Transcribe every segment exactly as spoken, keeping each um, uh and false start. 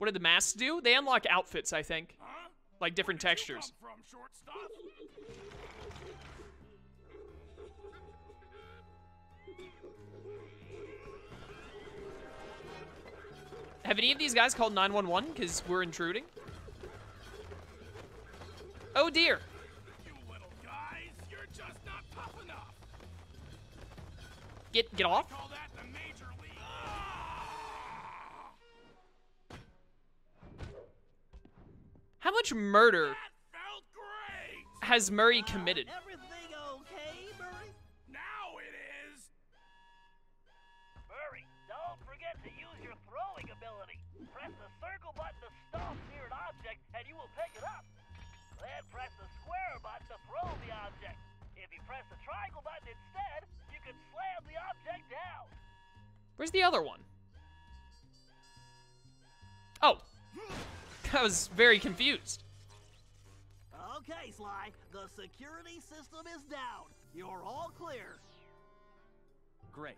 What did the masks do? They unlock outfits, I think. Huh? Like different textures. Where did you come from, shortstop? Have any of these guys called nine one one? Because we're intruding. Oh dear. You little guys, you're just not tough enough. Get get off. Call that the major league. How much murder has Murray committed? Uh, everything okay, Murray? Now it is. Murray, don't forget to use your throwing ability. Press the circle button to stomp near an object, and you will pick it up. Then press the square button to throw the object. If you press the triangle button instead, you can slam the object down. Where's the other one? Oh. I was very confused. Okay, Sly. The security system is down. You're all clear. Great.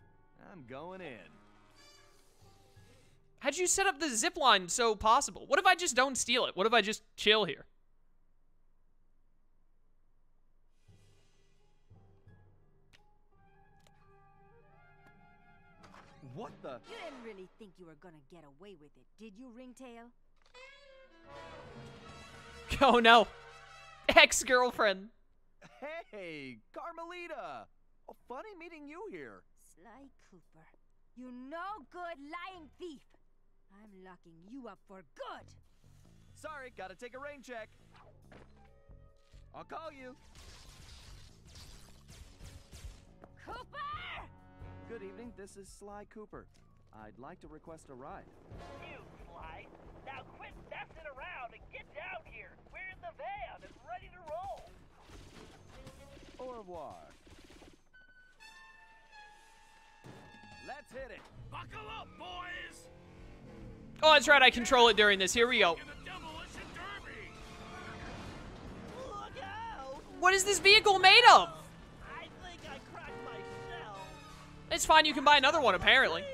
I'm going in. How'd you set up the zip line so possible? What if I just don't steal it? What if I just chill here? What the? You didn't really think you were gonna get away with it, did you, Ringtail? Oh no, ex-girlfriend. Hey, Carmelita. Oh, funny meeting you here. Sly Cooper, you no good lying thief. I'm locking you up for good. Sorry, gotta take a rain check. I'll call you. Cooper! Good evening, this is Sly Cooper. I'd like to request a ride. You, Sly. Now quit messing around and get down here. We're in the van and ready to roll. Au revoir. Let's hit it. Buckle up, boys. Oh, that's right. I control it during this. Here we go. Look out. What is this vehicle made of? It's fine, you can buy another one, apparently.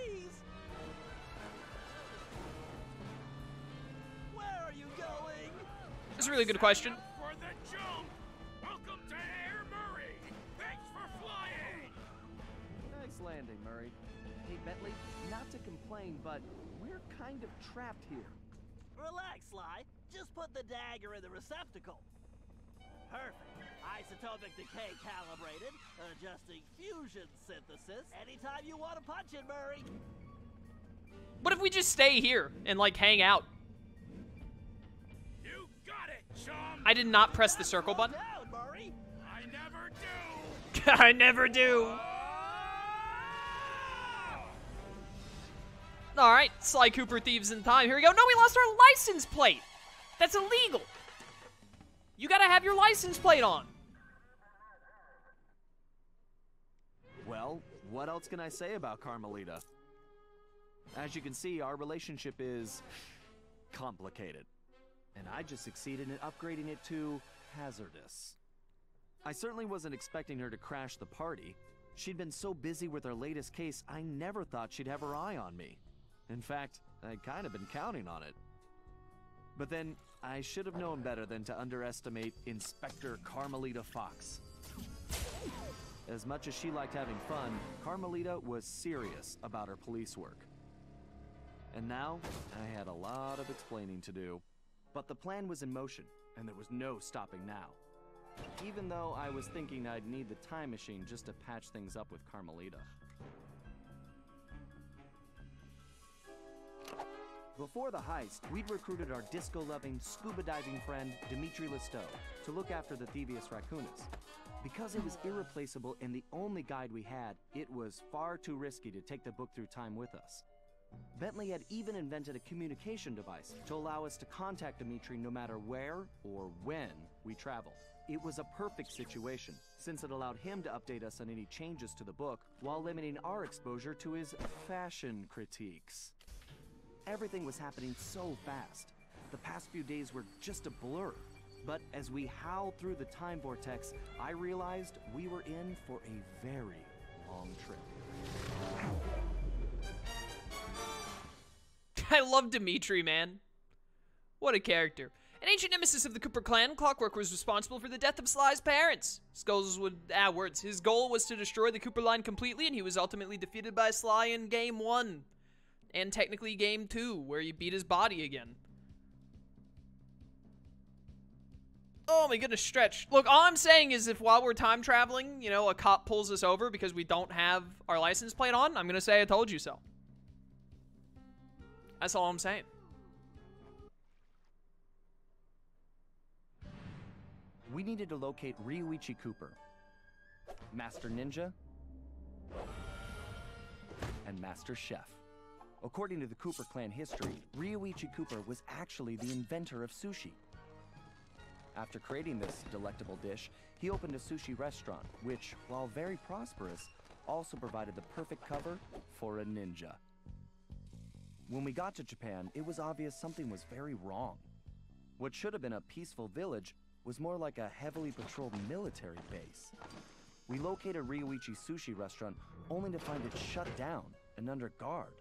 Where are you going? That's a really good question. For the jump. Welcome to Air Murray. Thanks for flying. Nice landing, Murray. Hey, Bentley, not to complain, but we're kind of trapped here. Relax, Sly. Just put the dagger in the receptacle. Perfect. Isotopic decay calibrated, adjusting fusion synthesis. Anytime you want to punch it, Murray. What if we just stay here and like hang out? You got it, chum. I did not press the circle button. Down, Murray. I never do. I never do. Oh! All right, Sly Cooper, Thieves in Time. Here we go. No, we lost our license plate. That's illegal. You gotta have your license plate on. Well, what else can I say about Carmelita? As you can see, our relationship is complicated. And I just succeeded in upgrading it to hazardous. I certainly wasn't expecting her to crash the party. She'd been so busy with her latest case, I never thought she'd have her eye on me. In fact, I'd kind of been counting on it. But then, I should have known better than to underestimate Inspector Carmelita Fox. As much as she liked having fun, Carmelita was serious about her police work. And now, I had a lot of explaining to do. But the plan was in motion, and there was no stopping now. Even though I was thinking I'd need the time machine just to patch things up with Carmelita. Before the heist, we'd recruited our disco-loving, scuba-diving friend, Dimitri Listeau, to look after the Thievius Raccoonus. Because it was irreplaceable and the only guide we had, it was far too risky to take the book through time with us. Bentley had even invented a communication device to allow us to contact Dimitri no matter where or when we traveled. It was a perfect situation, since it allowed him to update us on any changes to the book while limiting our exposure to his fashion critiques. Everything was happening so fast. The past few days were just a blur. But as we howled through the time vortex, I realized we were in for a very long trip. I love Dimitri, man. What a character. An ancient nemesis of the Cooper clan, Clockwork was responsible for the death of Sly's parents. Skulls would, ah, words. His goal was to destroy the Cooper line completely, and he was ultimately defeated by Sly in game one. And technically game two, where he beat his body again. Oh my goodness, Stretch. Look, all I'm saying is if while we're time traveling, you know, a cop pulls us over because we don't have our license plate on, I'm gonna say I told you so. That's all I'm saying. We needed to locate Rioichi Cooper, Master Ninja, and Master Chef. According to the Cooper clan history, Rioichi Cooper was actually the inventor of sushi. After creating this delectable dish, he opened a sushi restaurant, which, while very prosperous, also provided the perfect cover for a ninja. When we got to Japan, it was obvious something was very wrong. What should have been a peaceful village was more like a heavily patrolled military base. We located Rioichi's sushi restaurant only to find it shut down and under guard.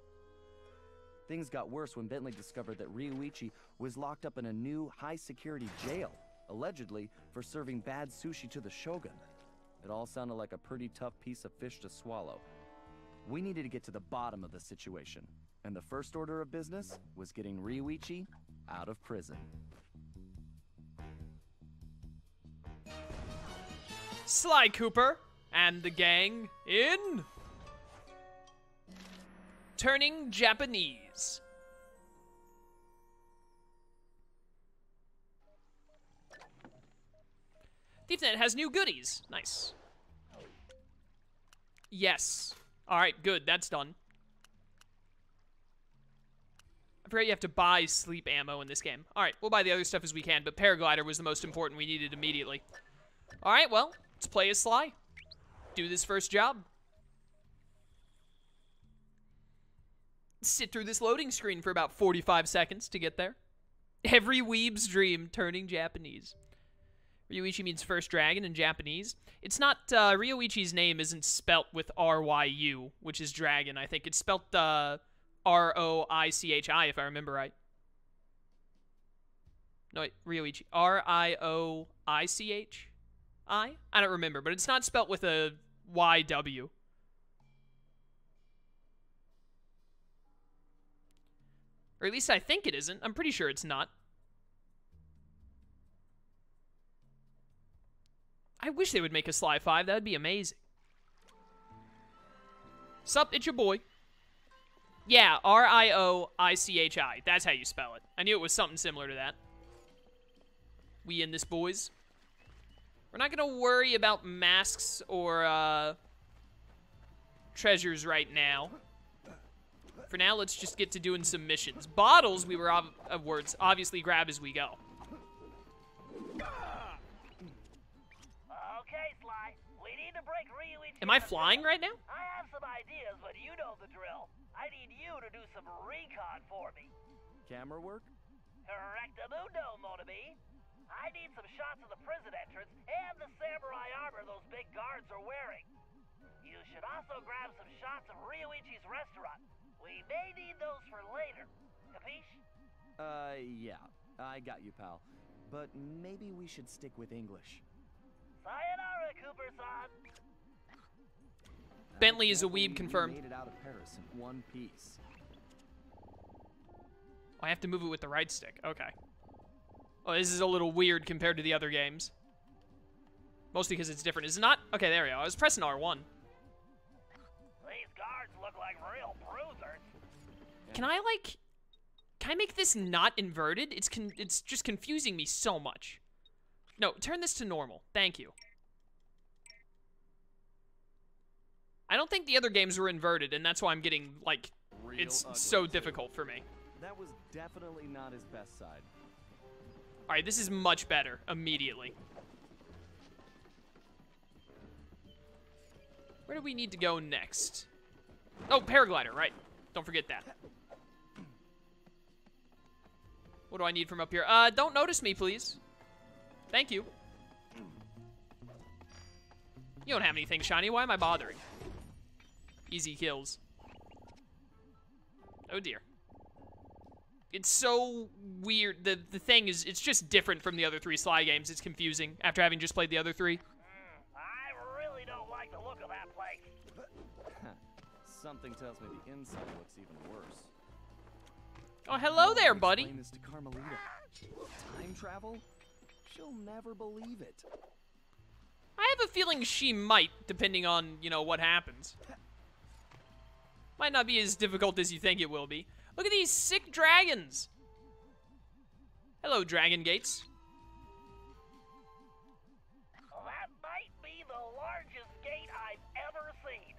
Things got worse when Bentley discovered that Rioichi was locked up in a new high-security jail, allegedly for serving bad sushi to the shogun. It all sounded like a pretty tough piece of fish to swallow. We needed to get to the bottom of the situation, and the first order of business was getting Rioichi out of prison. Sly Cooper and the gang in Turning Japanese. ThiefNet has new goodies. Nice. Yes. Alright, good. That's done. I forgot you have to buy sleep ammo in this game. Alright, we'll buy the other stuff as we can, but Paraglider was the most important we needed immediately. Alright, well, let's play as Sly. Do this first job. Sit through this loading screen for about forty-five seconds to get there. Every weeb's dream, Turning Japanese. Ryoichi means first dragon in Japanese. It's not, uh, Ryoichi's name isn't spelt with R Y U, which is dragon, I think. It's spelt, uh, R O I C H I, if I remember right. No, wait, Ryoichi. R I O I C H I? I don't remember, but it's not spelt with a Y W. Or at least I think it isn't. I'm pretty sure it's not. I wish they would make a Sly five. That would be amazing. Sup, it's your boy. Yeah, R I O I C H I. That's how you spell it. I knew it was something similar to that. We in this, boys. We're not going to worry about masks or uh, treasures right now. For now, let's just get to doing some missions. Bottles, we were ob of words, obviously grab as we go. Am I flying right now? I have some ideas, but you know the drill. I need you to do some recon for me. Camera work? Correctamundo, Motobi. I need some shots of the prison entrance and the samurai armor those big guards are wearing. You should also grab some shots of Rioichi's restaurant. We may need those for later. Capiche? Uh, yeah. I got you, pal. But maybe we should stick with English. Sayonara, Cooper-san! Bentley is a weeb, confirmed. Made it out of Paris in one piece. Oh, I have to move it with the right stick. Okay. Oh, this is a little weird compared to the other games. Mostly because it's different. Is it not? Okay, there we go. I was pressing R one. These guards look like real bruisers. Can I, like... Can I make this not inverted? It's con it's just confusing me so much. No, turn this to normal. Thank you. I don't think the other games were inverted, and that's why I'm getting, like, real it's so too. difficult for me. That was definitely not his best side. All right, this is much better immediately. Where do we need to go next? Oh, paraglider, right. Don't forget that. What do I need from up here? Uh, don't notice me, please. Thank you. You don't have anything shiny. Why am I bothering? Easy kills. Oh dear. it's so weird. The the thing is, it's just different from the other three Sly games. It's confusing after having just played the other three. Mm, I really don't like the look of that place. Something tells me the inside looks even worse. Oh, hello there, buddy. Explain this to Carmelita. Time travel? She'll never believe it. I have a feeling she might, depending on, you know, what happens. Might not be as difficult as you think it will be. Look at these sick dragons. Hello, Dragon Gates. That might be the largest gate I've ever seen.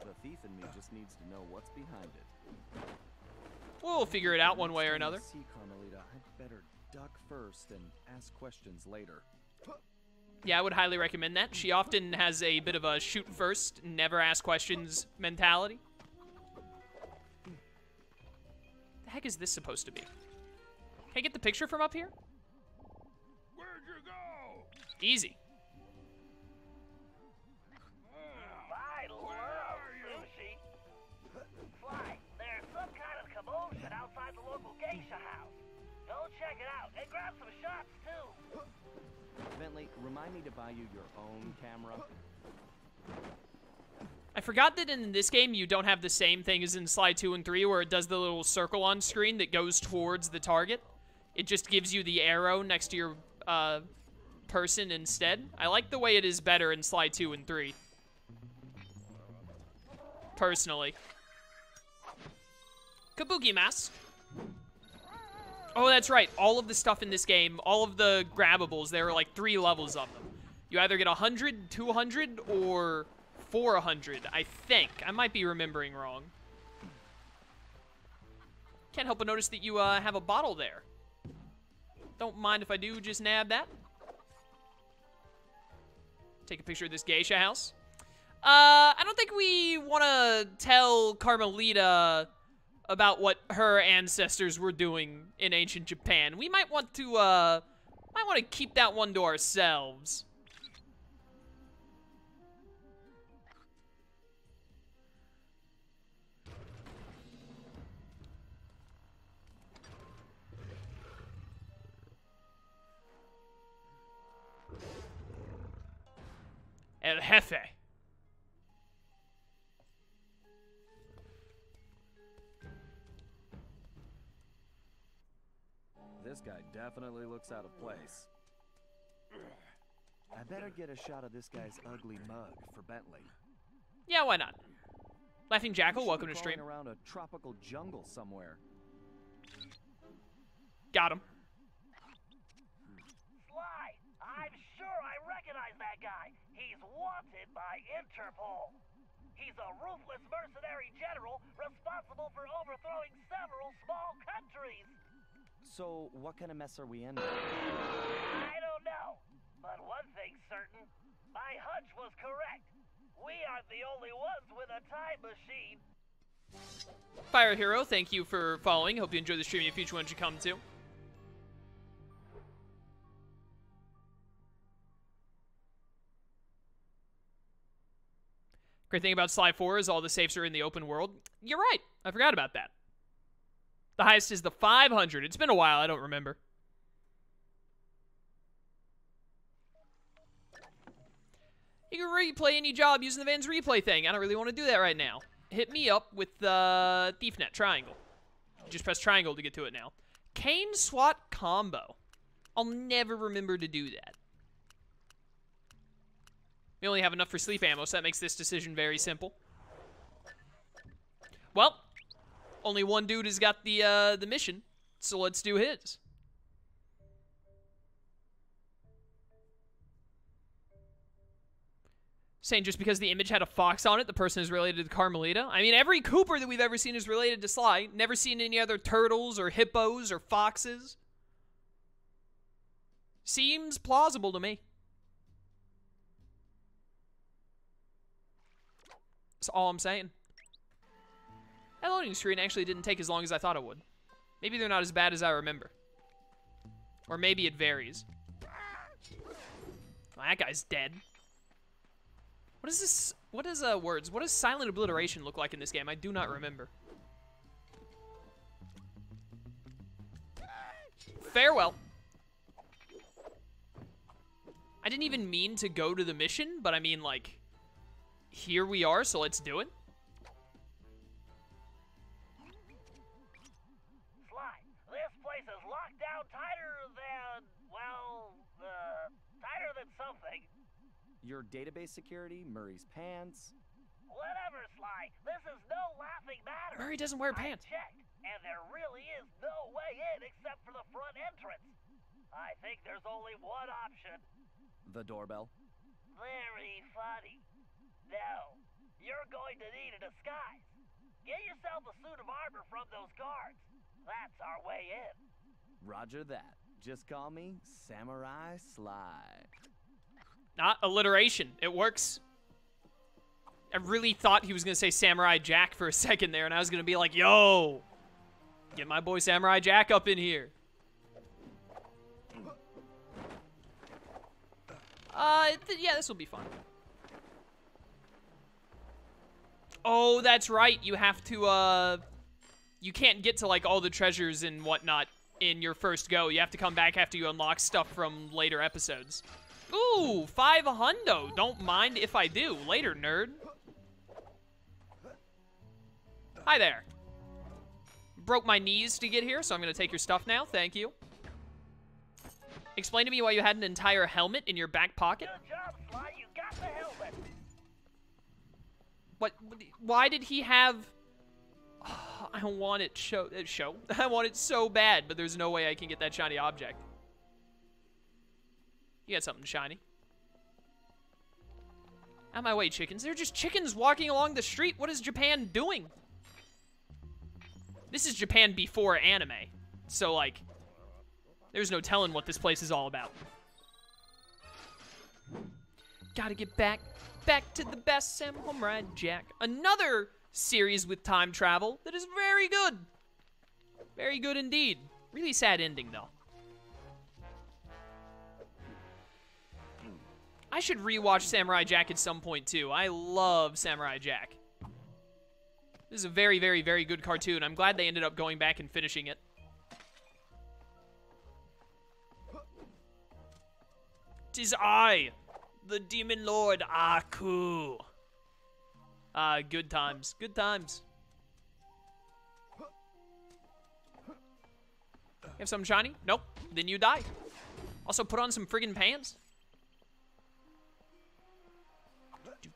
The thief in me just needs to know what's behind it. We'll figure it out one way or another. See, Carmelita, I'd better duck first and ask questions later. Yeah, I would highly recommend that. She often has a bit of a shoot first, never ask questions mentality. The heck is this supposed to be? Can I get the picture from up here? Where'd you go? Easy. I love sushi. Fly, there's some kind of commotion outside the local geisha house. Go check it out and grab some shots too. Bentley, remind me to buy you your own camera. I forgot that in this game you don't have the same thing as in Sly two and three where it does the little circle on screen that goes towards the target. It just gives you the arrow next to your uh, person instead. I like the way it is better in Sly two and three. Personally. Kabuki mask. Oh, that's right. All of the stuff in this game, all of the grabbables, there are like three levels of them. You either get one hundred, two hundred, or four hundred, I think. I might be remembering wrong. Can't help but notice that you uh, have a bottle there. Don't mind if I do, just nab that. Take a picture of this geisha house. Uh, I don't think we want to tell Carmelita about what her ancestors were doing in ancient Japan. We might want to, uh, might want to keep that one to ourselves. El Jefe. This guy definitely looks out of place. I better get a shot of this guy's ugly mug for Bentley. Yeah, why not? Laughing Jackal, welcome to stream. Around a tropical jungle somewhere. Got him. Sly, I'm sure I recognize that guy. He's wanted by Interpol. He's a ruthless mercenary general responsible for overthrowing several small countries. So, what kind of mess are we in? I don't know, but one thing's certain. My hunch was correct. We aren't the only ones with a time machine. Fire Hero, thank you for following. Hope you enjoy the stream in the future when you come to. Great thing about Sly four is all the safes are in the open world. You're right. I forgot about that. The highest is the five hundred. It's been a while. I don't remember. You can replay any job using the Van's replay thing. I don't really want to do that right now. Hit me up with the uh, ThiefNet triangle. Just press triangle to get to it now. Cane SWAT combo. I'll never remember to do that. We only have enough for sleep ammo, so that makes this decision very simple. Well, only one dude has got the uh, the mission, so let's do his. Saying just because the image had a fox on it, the person is related to Carmelita. I mean, every Cooper that we've ever seen is related to Sly. Never seen any other turtles or hippos or foxes. Seems plausible to me. That's all I'm saying. That loading screen actually didn't take as long as I thought it would. Maybe they're not as bad as I remember. Or maybe it varies. Well, that guy's dead. What is this? What is uh, words? What does silent obliteration look like in this game? I do not remember. Farewell. I didn't even mean to go to the mission, but I mean, like, here we are, so let's do it. Sly, this place is locked down tighter than, well, uh, tighter than something. Your database security, Murray's pants. Whatever, Sly. This is no laughing matter. Murray doesn't wear pants. I checked, and there really is no way in except for the front entrance. I think there's only one option. The doorbell. Very funny. No, you're going to need a disguise. Get yourself a suit of armor from those guards. That's our way in. Roger that. Just call me Samurai Sly. Not alliteration. It works. I really thought he was going to say Samurai Jack for a second there, and I was going to be like, yo, get my boy Samurai Jack up in here. Uh, th yeah, this will be fun. Oh, that's right. You have to, uh... you can't get to, like, all the treasures and whatnot in your first go. You have to come back after you unlock stuff from later episodes. Ooh, five hundo. Don't mind if I do. Later, nerd. Hi there. Broke my knees to get here, so I'm going to take your stuff now. Thank you. Explain to me why you had an entire helmet in your back pocket. Good job, Sly. You got the helmet. What? Why did he have... Oh, I want it show... show? I want it so bad, but there's no way I can get that shiny object. You got something shiny. Out of my way, chickens. They're just chickens walking along the street. What is Japan doing? This is Japan before anime. So, like... there's no telling what this place is all about. Gotta get back, back to the best Samurai Jack. Another series with time travel that is very good. Very good indeed. Really sad ending, though. I should rewatch Samurai Jack at some point, too. I love Samurai Jack. This is a very, very, very good cartoon. I'm glad they ended up going back and finishing it. Tis I, the demon lord Aku. Ah, uh, good times, good times. You have something shiny? Nope. Then you die. Also, put on some friggin' pants.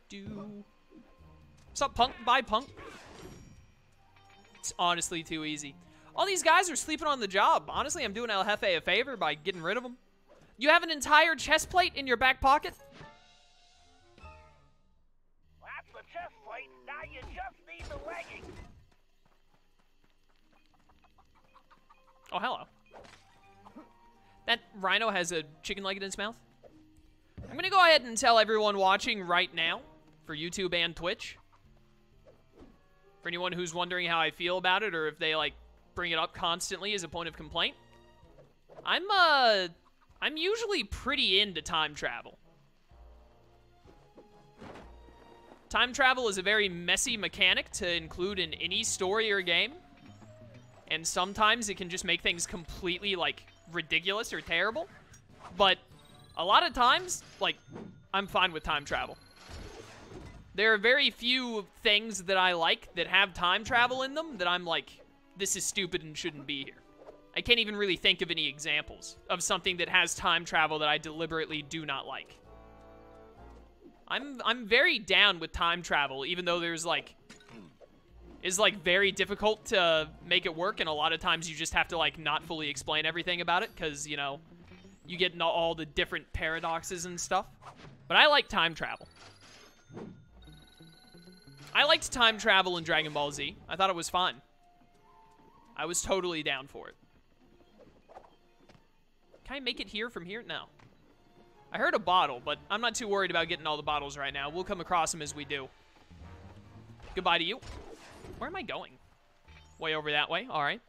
Doo-doo. What's up, punk? Bye, punk. It's honestly too easy. All these guys are sleeping on the job. Honestly, I'm doing El Jefe a favor by getting rid of them. You have an entire chest plate in your back pocket? That's the chest plate. Now you just need the leggings. Oh, hello. That rhino has a chicken leg in its mouth. I'm going to go ahead and tell everyone watching right now, for YouTube and Twitch, for anyone who's wondering how I feel about it or if they, like, bring it up constantly as a point of complaint, I'm, uh... I'm usually pretty into time travel. Time travel is a very messy mechanic to include in any story or game. And sometimes it can just make things completely, like, ridiculous or terrible. But a lot of times, like, I'm fine with time travel. There are very few things that I like that have time travel in them that I'm like, this is stupid and shouldn't be here. I can't even really think of any examples of something that has time travel that I deliberately do not like. I'm I'm very down with time travel, even though there's like is like very difficult to make it work, and a lot of times you just have to like not fully explain everything about it because, you know, you get into all the different paradoxes and stuff. But I like time travel. I liked time travel in Dragon Ball Z. I thought it was fun. I was totally down for it. Can I make it here from here? No. I heard a bottle, but I'm not too worried about getting all the bottles right now. We'll come across them as we do. Goodbye to you. Where am I going? Way over that way. All right.